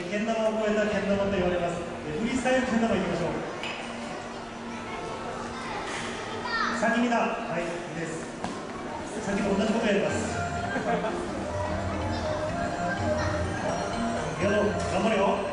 けん玉を超えたけん玉と言われます。フリースタイルけん玉いきましょう。3人目だ。はい、です。先ほど同じことやります。頑張れよ。